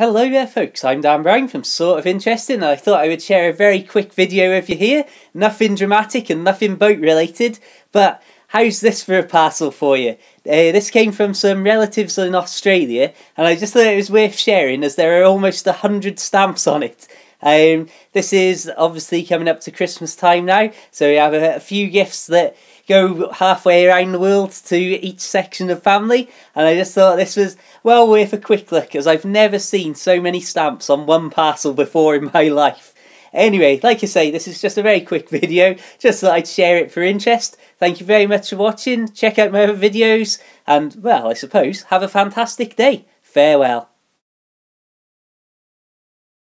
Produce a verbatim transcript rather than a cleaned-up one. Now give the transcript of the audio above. Hello there folks, I'm Dan Bryan from Sort of Interesting, and I thought I would share a very quick video with you here. Nothing dramatic and nothing boat related, but how's this for a parcel for you? Uh, this came from some relatives in Australia, and I just thought it was worth sharing as there are almost a hundred stamps on it. Um, this is obviously coming up to Christmas time now, so we have a, a few gifts that go halfway around the world to each section of family, and I just thought this was well worth a quick look as I've never seen so many stamps on one parcel before in my life. Anyway, like I say, this is just a very quick video, just thought I'd share it for interest. Thank you very much for watching, check out my other videos, and well, I suppose, have a fantastic day. Farewell.